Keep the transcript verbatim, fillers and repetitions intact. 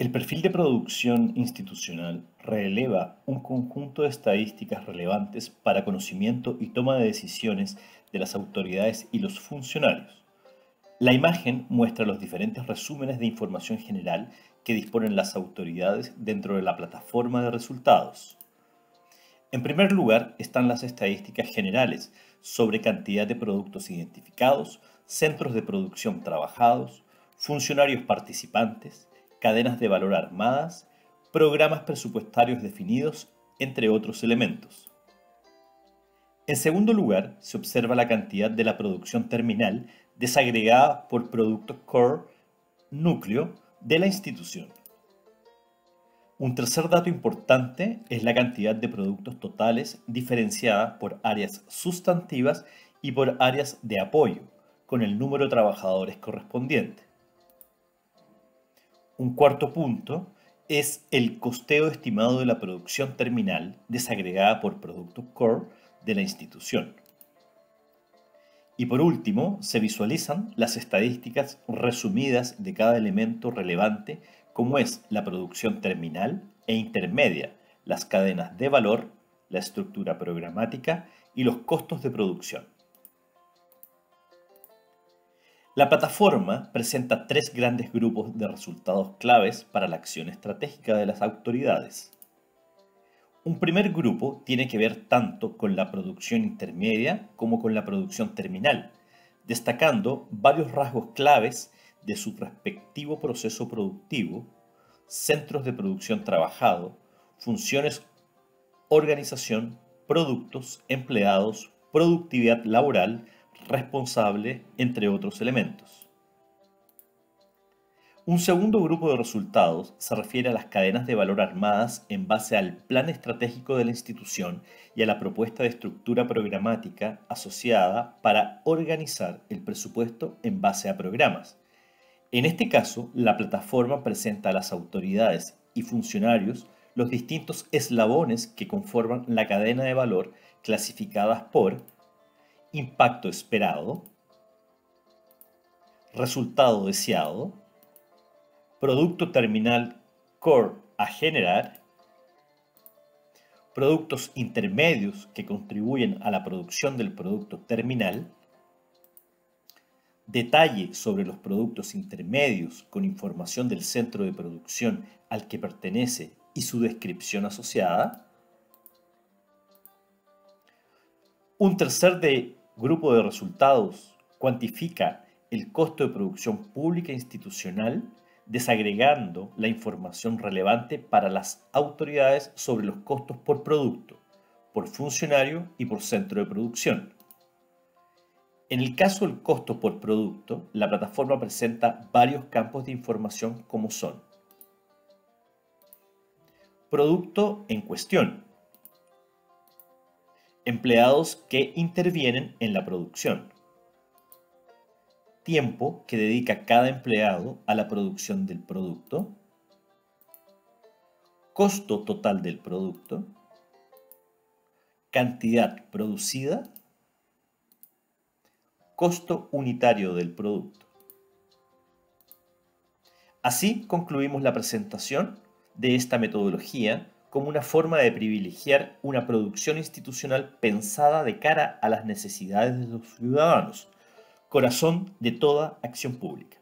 El perfil de producción institucional releva un conjunto de estadísticas relevantes para conocimiento y toma de decisiones de las autoridades y los funcionarios. La imagen muestra los diferentes resúmenes de información general que disponen las autoridades dentro de la plataforma de resultados. En primer lugar están las estadísticas generales sobre cantidad de productos identificados, centros de producción trabajados, funcionarios participantes, cadenas de valor armadas, programas presupuestarios definidos, entre otros elementos. En segundo lugar, se observa la cantidad de la producción terminal desagregada por producto core, núcleo, de la institución. Un tercer dato importante es la cantidad de productos totales diferenciada por áreas sustantivas y por áreas de apoyo, con el número de trabajadores correspondiente. Un cuarto punto es el costeo estimado de la producción terminal desagregada por producto core de la institución. Y por último, se visualizan las estadísticas resumidas de cada elemento relevante, como es la producción terminal e intermedia, las cadenas de valor, la estructura programática y los costos de producción. La plataforma presenta tres grandes grupos de resultados claves para la acción estratégica de las autoridades. Un primer grupo tiene que ver tanto con la producción intermedia como con la producción terminal, destacando varios rasgos claves de su respectivo proceso productivo, centros de producción trabajado, funciones, organización, productos, empleados, productividad laboral, responsable, entre otros elementos. Un segundo grupo de resultados se refiere a las cadenas de valor armadas en base al plan estratégico de la institución y a la propuesta de estructura programática asociada para organizar el presupuesto en base a programas. En este caso, la plataforma presenta a las autoridades y funcionarios los distintos eslabones que conforman la cadena de valor clasificadas por impacto esperado, resultado deseado, producto terminal core a generar, productos intermedios que contribuyen a la producción del producto terminal, detalle sobre los productos intermedios con información del centro de producción al que pertenece y su descripción asociada, un tercer de grupo de resultados cuantifica el costo de producción pública institucional, desagregando la información relevante para las autoridades sobre los costos por producto, por funcionario y por centro de producción. En el caso del costo por producto, la plataforma presenta varios campos de información como son: producto en cuestión, empleados que intervienen en la producción, tiempo que dedica cada empleado a la producción del producto, costo total del producto, cantidad producida, costo unitario del producto. Así concluimos la presentación de esta metodología como una forma de privilegiar una producción institucional pensada de cara a las necesidades de los ciudadanos, corazón de toda acción pública.